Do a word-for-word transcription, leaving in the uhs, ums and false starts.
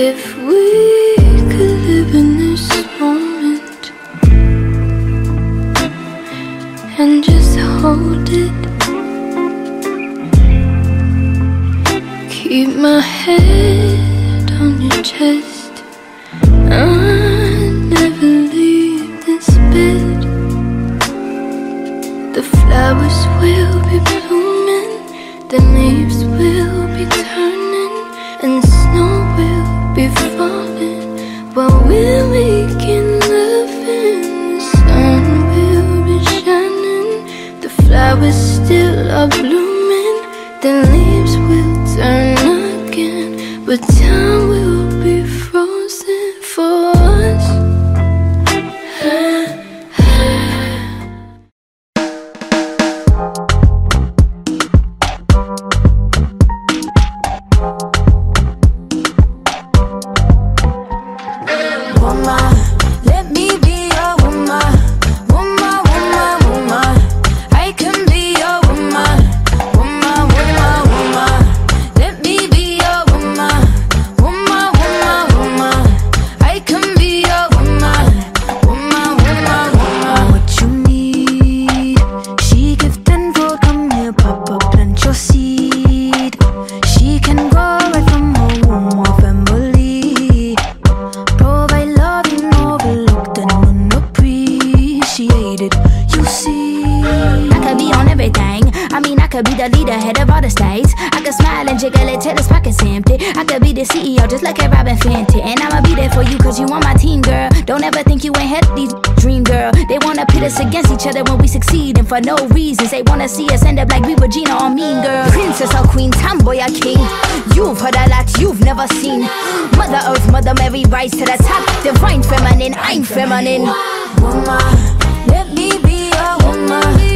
If we could live in this moment and just hold it, keep my head on your chest, I'll never leave this bed. The flowers will be blooming, the leaves will be turning, and snow will be falling while we're making love, and the sun will be shining. The flowers still are blooming, the leaves will turn again, but time will be frozen for us. I could be the leader, head of all the states. I could smile and jiggle it till his pockets empty. I could be the C E O, just like a Robin Fenty. And I'ma be there for you, cause you on my team, girl. Don't ever think you ain't had these dream, girl. They wanna pit us against each other when we succeed, and for no reasons. They wanna see us end up like we were Gina or Mean Girl. Princess or queen, tomboy or king, you've heard a lot you've never seen. Mother Earth, Mother Mary, rise to the top. Divine feminine, I'm feminine. Woman, let me be a woman.